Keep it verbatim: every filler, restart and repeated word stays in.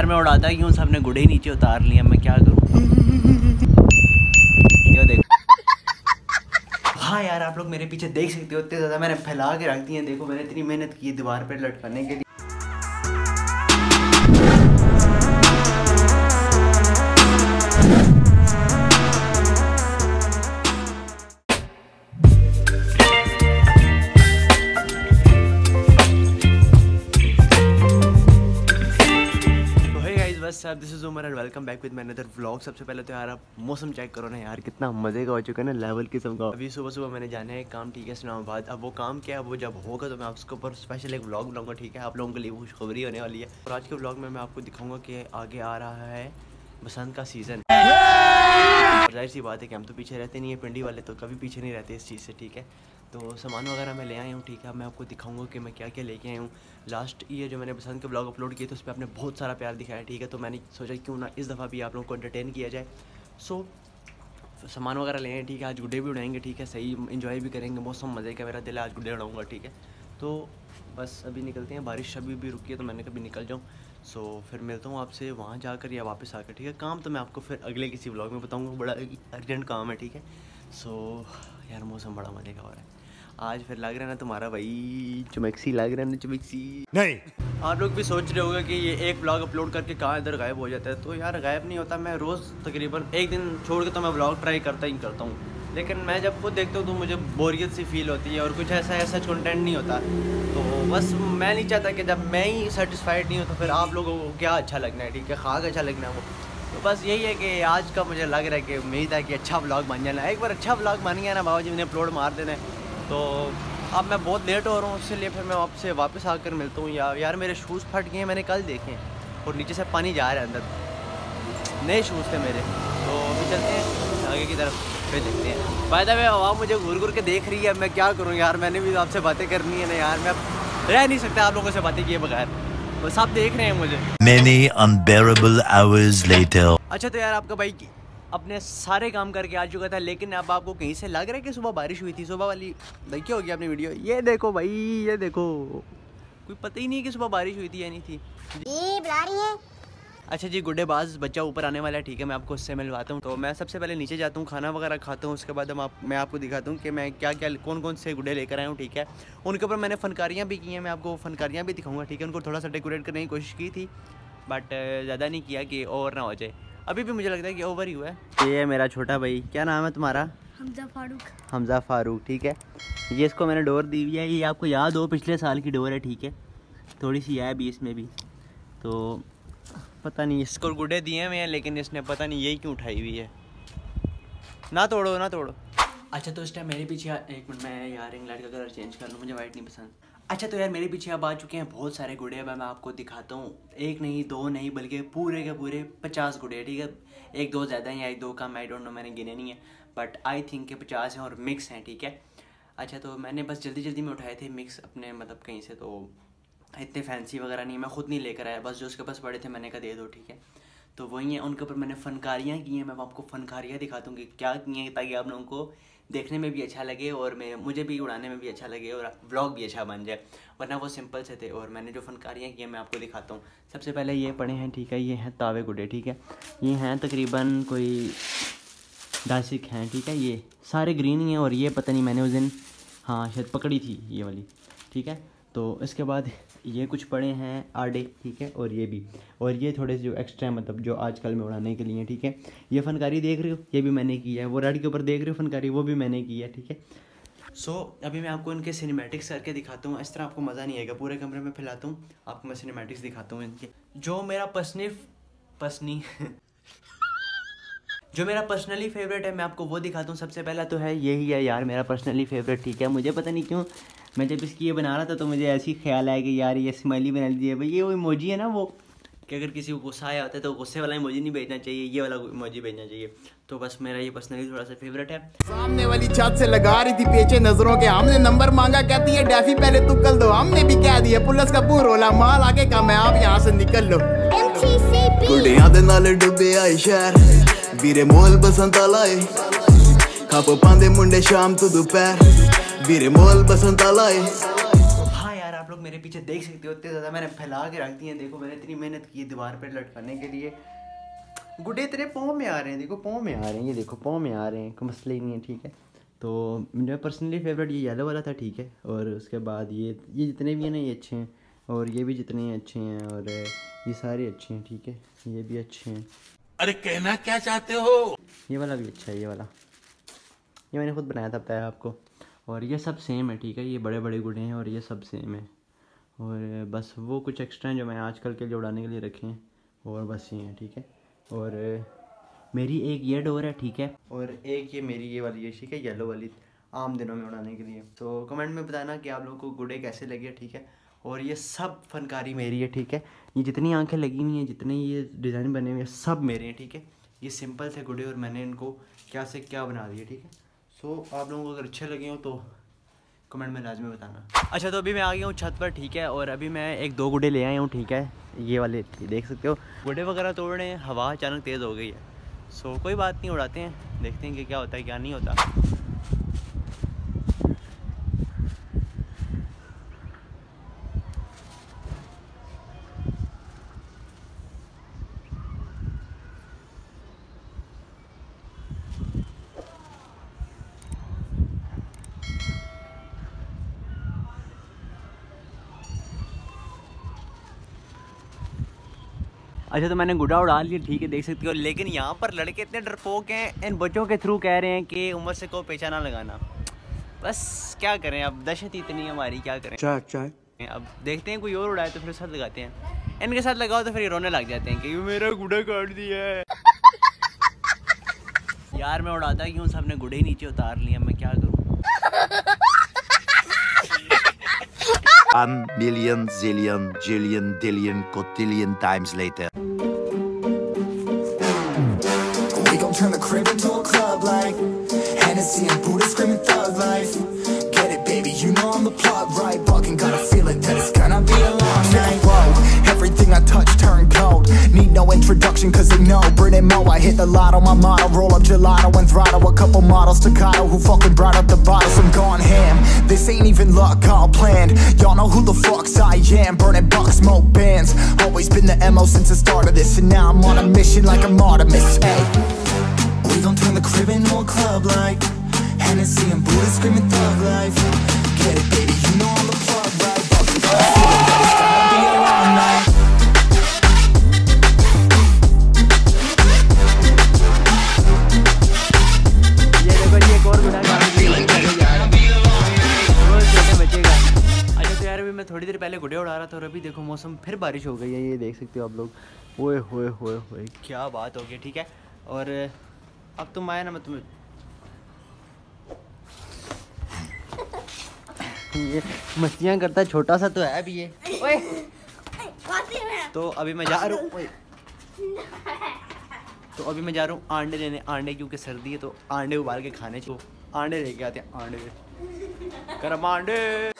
प्यार में उड़ाता क्यों, सबने गुड़े नीचे उतार लिया, मैं क्या करूँ। ये देखो हाँ यार, आप लोग मेरे पीछे देख सकते हो, इतने ज़्यादा मैंने फैला के रख दी है। देखो मैंने इतनी मेहनत की दीवार पर लटकाने के लिए। This is Umar and welcome back with my another vlog. सबसे पहले तो यार आप मौसम चेक करो ना यार, कितना मजे का हो चुका है ना, लेवल किस्म का। अभी सुबह सुबह मैंने जाना है काम, ठीक है, इस्लामाबाद। अब वो काम क्या है, वो जब होगा तो मैं आपके ऊपर स्पेशल एक व्लॉग बनाऊंगा, ठीक है। आप लोगों के लिए खुशखबरी होने वाली है। और आज के व्लॉग में मैं आपको दिखाऊंगा कि आगे आ रहा है बसंत का सीजन। जाहिर सी बात है कि हम तो पीछे रहते नहीं है, पिंडी वाले तो कभी पीछे नहीं रहते इस चीज़ से, ठीक है। तो सामान वगैरह मैं ले आया हूँ, ठीक है। मैं आपको दिखाऊंगा कि मैं क्या क्या लेके आया हूँ। लास्ट ईयर जो मैंने बसंत के ब्लॉग अपलोड किए थे, उस पर आपने बहुत सारा प्यार दिखाया, ठीक है। तो मैंने सोचा क्यों ना इस दफ़ा भी आप लोगों को एंटरटेन किया जाए। सो सामान वगैरह ले आए, ठीक है। आज गुड्डे भी उड़ाएंगे, ठीक है, सही इन्जॉय भी करेंगे। मौसम मज़े का मेरा दिल है, आज गुड्डे उड़ाऊँगा, ठीक है। तो बस अभी निकलते हैं, बारिश अभी भी रुकी है तो मैंने कभी निकल जाऊँ। सो so, फिर मिलता हूँ आपसे वहाँ जाकर या वापस आकर, ठीक है। काम तो मैं आपको फिर अगले किसी व्लॉग में बताऊँगा, बड़ा अर्जेंट काम है, ठीक है। सो so, यार मौसम बड़ा मजे का हो रहा है आज, फिर लग रहा है ना तुम्हारा भाई चुमैक्सी लग रहा है ना, चुमैक्सी। नहीं आप लोग भी सोच रहे होगा कि ये एक व्लॉग अपलोड करके कहाँ इधर गायब हो जाता है। तो यार गायब नहीं होता, मैं रोज़ तकरीबन एक दिन छोड़ के तो मैं व्लॉग ट्राई करता ही करता हूँ, लेकिन मैं जब खुद देखता हूँ तो मुझे बोरियत सी फील होती है और कुछ ऐसा ऐसा कंटेंट नहीं होता। तो बस मैं नहीं चाहता कि जब मैं ही सेटिस्फाइड नहीं होता फिर आप लोगों को क्या अच्छा लगना है, ठीक है, खाक अच्छा लगना है वो। तो बस यही है कि आज का मुझे लग रहा है कि उम्मीद है कि अच्छा व्लॉग बन जाना। एक बार अच्छा व्लॉग बन गया ना बाबा जी, मैंने अपलोड मार देना है। तो अब मैं बहुत लेट हो रहा हूँ, इसलिए फिर मैं आपसे वापस आकर मिलता हूँ। या यार मेरे शूज़ फट गए हैं, मैंने कल देखे हैं, और नीचे से पानी जा रहा है अंदर, नए शूज़ थे मेरे। तो अभी चलते हैं आगे की तरफ, फिर देखते हैं। बाय द वे हवा मुझे घूर घूर के देख रही है, मैं क्या करूँ यार, मैंने भी आपसे बातें करनी है ना यार, मैं रह नहीं सकता आप लोगों से बातें किए बगैर, बस आप देख रहे हैं मुझे। Many unbearable hours later. अच्छा तो यार आपका भाई अपने सारे काम करके आ चुका था, लेकिन अब आपको कहीं से लग रहा है कि सुबह बारिश हुई थी। सुबह वाली देखी होगी आपने वीडियो, ये देखो भाई, ये देखो, कोई पता ही नहीं कि सुबह बारिश हुई थी या नहीं थी। अच्छा जी, गुड्डेबाज बच्चा ऊपर आने वाला है, ठीक है, मैं आपको उससे मिलवाता हूँ। तो मैं सबसे पहले नीचे जाता हूँ, खाना वगैरह खाता हूँ, उसके बाद हम आप मैं आपको दिखाता हूँ कि मैं क्या क्या कौन कौन से गुड्डे लेकर आया हूँ, ठीक है। उनके ऊपर मैंने फनकारियाँ भी की हैं, मैं आपको फनकारियाँ भी दिखाऊँगा, ठीक है। उनको थोड़ा सा डेकोरेट करने की कोशिश की थी, बट ज़्यादा नहीं किया कि ओवर ना हो जाए। अभी भी मुझे लगता है कि ओवर ही हुआ है। ये है मेरा छोटा भाई, क्या नाम है तुम्हारा? हमजा फारूक। हमजा फारूक, ठीक है। ये इसको मैंने डोर दी हुई है, ये आपको याद हो पिछले साल की डोर है, ठीक है, थोड़ी सी है बीस में भी। तो पता नहीं इसको गुड्डे दिए हुए हैं, लेकिन इसने पता नहीं यही क्यों उठाई हुई है। ना तोड़ो ना तोड़ो। अच्छा तो इस टाइम मेरे पीछे, एक मिनट मैं यार रिंग लाइट का कलर चेंज कर लूँ, मुझे वाइट नहीं पसंद। अच्छा तो यार मेरे पीछे अब आ चुके हैं बहुत सारे गुड्डे। अब मैं आपको दिखाता हूँ, एक नहीं दो नहीं बल्कि पूरे के पूरे पचास गुड्डे, ठीक है। एक दो ज़्यादा हैं या एक दो कम, आई डोंट नो, मैंने गिने नहीं है, बट आई थिंक के पचास हैं और मिक्स हैं, ठीक है। अच्छा तो मैंने बस जल्दी जल्दी में उठाए थे मिक्स अपने, मतलब कहीं से, तो इतने फैंसी वगैरह नहीं, मैं खुद नहीं लेकर आया, बस जो उसके पास पड़े थे मैंने कहा दे दो, ठीक है। तो वही है, उनके ऊपर मैंने फनकारियाँ की हैं, मैं आपको फनकारियाँ दिखाता हूँ कि क्या की हैं, ताकि आप लोगों को देखने में भी अच्छा लगे और मैं मुझे भी उड़ाने में भी अच्छा लगे और व्लॉग भी अच्छा बन जाए, वरना वो सिंपल से थे। और मैंने जो फनकारियाँ की हैं मैं आपको दिखाता हूँ। सबसे पहले ये पड़े हैं, ठीक है, ये हैं तावे गुड्डे, ठीक है, ये हैं तकरीबन कोई दासिक हैं, ठीक है, ये सारे ग्रीन ही हैं। और ये पता नहीं मैंने उस दिन, हाँ शायद पकड़ी थी ये वाली, ठीक है। तो इसके बाद ये कुछ पड़े हैं आडे, ठीक है, और ये भी, और ये थोड़े से जो एक्स्ट्रा, मतलब जो आजकल में उड़ाने के लिए हैं, ठीक है। ये फनकारी देख रहे हो, ये भी मैंने की है। वो रेड के ऊपर देख रहे हो फनकारी, वो भी मैंने की है, ठीक है। सो so, अभी मैं आपको इनके सिनेमैटिक्स करके दिखाता हूँ। इस तरह आपको मज़ा नहीं आएगा, पूरे कमरे में फैलाता हूँ, आपको मैं सिनेमैटिक्स दिखाता हूँ इनके। जो मेरा पसनी पसनी जो मेरा पर्सनली फेवरेट है मैं आपको वो दिखाता हूँ। सबसे पहला तो है यही है यार मेरा पर्सनली फेवरेट, ठीक है। मुझे पता नहीं क्यों, मैं जब इसकी ये बना रहा था तो मुझे ऐसी ख्याल आया कि यार ये स्माइली बना लीजिए भाई। ये वो इमोजी है ना, वो कि अगर किसी को गुस्सा आया होता है तो गुस्से वाला इमोजी नहीं भेजना चाहिए, ये वाला इमोजी भेजना चाहिए। तो बस मेरा ये पर्सनली थोड़ा सा फेवरेट है। सामने वाली छत से लगा रही थी पेचे नजरों के, हमने नंबर मांगा, कहती है डैफी पहले तुक्कल दो, हमने भी कह दिया पुलिस का पूरा रोला माल आगे का, मैं आप यहाँ से निकल लो। डुबे आए शहर बीरे मोल बसंत लाए, खप पांदे मुंडे शाम तो दोपहर। हाँ यार आप लोग मेरे पीछे देख सकते हो, इतने ज़्यादा मैंने फैला के रख दी है। देखो मैंने इतनी मेहनत की दीवार पर लटकाने के लिए। गुड्डे तेरे पाँव में आ रहे हैं, देखो पाँव में आ रहे हैं, ये देखो पाँव में आ रहे हैं, कोई मसला ही नहीं है। ठीक है, तो मेरा पर्सनली फेवरेट ये येलो वाला था। ठीक है, और उसके बाद ये ये जितने भी हैं ना ये अच्छे हैं, और ये भी जितने अच्छे हैं, और ये सारे अच्छे हैं। ठीक है, ये भी अच्छे हैं। अरे कहना क्या चाहते हो? ये वाला भी अच्छा है, ये वाला ये मैंने खुद बनाया था, बताया आपको। और ये सब सेम है। ठीक है, ये बड़े बड़े गुड्डे हैं और ये सब सेम है, और बस वो कुछ एक्स्ट्रा हैं जो मैं आजकल के लिए उड़ाने के लिए रखे हैं, और बस ये हैं। ठीक है, और मेरी एक ये डोर है। ठीक है, और एक ये मेरी ये वाली है। ठीक है, येलो वाली आम दिनों में उड़ाने के लिए। तो कमेंट में बताना कि आप लोगों को गुड्डे कैसे लगे। ठीक है, और ये सब फनकारी मेरी है। ठीक है, ये जितनी आंखें लगी हुई हैं, जितने ये डिज़ाइन बने हुए हैं, सब मेरे हैं। ठीक है, ये सिंपल थे गुड्डे और मैंने इनको क्या से क्या बना दिया। ठीक है, सो आप लोगों को अगर अच्छे लगे हो तो कमेंट में लाजमी बताना। अच्छा, तो अभी मैं आ गया हूँ छत पर। ठीक है, और अभी मैं एक दो गुड्डे ले आया हूँ। ठीक है, ये वाले देख सकते हो, गुड्डे वगैरह तोड़ रहे हैं। हवा अचानक तेज़ हो गई है, सो कोई बात नहीं, उड़ाते हैं, देखते हैं कि क्या होता है क्या नहीं होता। अच्छा, तो मैंने गुड्डा उड़ा लिया। ठीक है, देख सकते हो, लेकिन यहाँ पर लड़के इतने डरपोक हैं, इन बच्चों के थ्रू कह रहे हैं कि उमर से को पेचा ना लगाना। बस क्या करें, अब दहशत इतनी हमारी, क्या करें। चार, चार। अब देखते हैं कोई और उड़ाए तो फिर साथ लगाते हैं, इनके साथ लगाओ तो फिर रोने लग जाते हैं कि मेरा गुड्डा काट दिया है। यार मैं उड़ाता क्यों, सबने गुड्डे ही नीचे उतार लिया, मैं क्या करूँ। A million, zillion, jillion, dillion, cotillion times later. We gon' turn the crib into a club like Hennessy and Buddha screaming thug life. Get it, baby, you know I'm the plug, right? Fucking got a feeling that it's gonna be a long night. Whoa, everything I touch turn cold. Need no introduction, cause they know. Burning mo, I hit the lotto, my motto. Roll up gelato and throttle a couple models staccato who fucking brought up the bottles. I'm gone ham. This ain't even luck, all planned. Y'all know who the fucks I am. Burning bucks, smoke bands. Always been the M O since the start of this. And now I'm on a mission like I'm Artemis. Hey, we gon' turn the crib into a club like Hennessy and Buddha screaming thug life. Get it, baby, you know I'm the plug, right? Fucking got a feeling that it's gonna be a long night. मैं थोड़ी देर पहले गुड्डे उड़ा रहा था और अभी देखो मौसम फिर बारिश हो गई है, ये देख सकते हो आप लोग। ओए होए होए होए, क्या बात हो गई। ठीक है, और अब तुम आया ना, मैं तुम्हें ये मस्तियाँ करता है, छोटा सा तो है अभी ये। ओए तो अभी मैं जा रहा हूँ तो अभी मैं जा रहा हूँ आंडे लेने, आंडे क्योंकि सर्दी है तो आंडे उबाल के खाने को आंडे लेके आते हैं। आंडे गरम आंडे।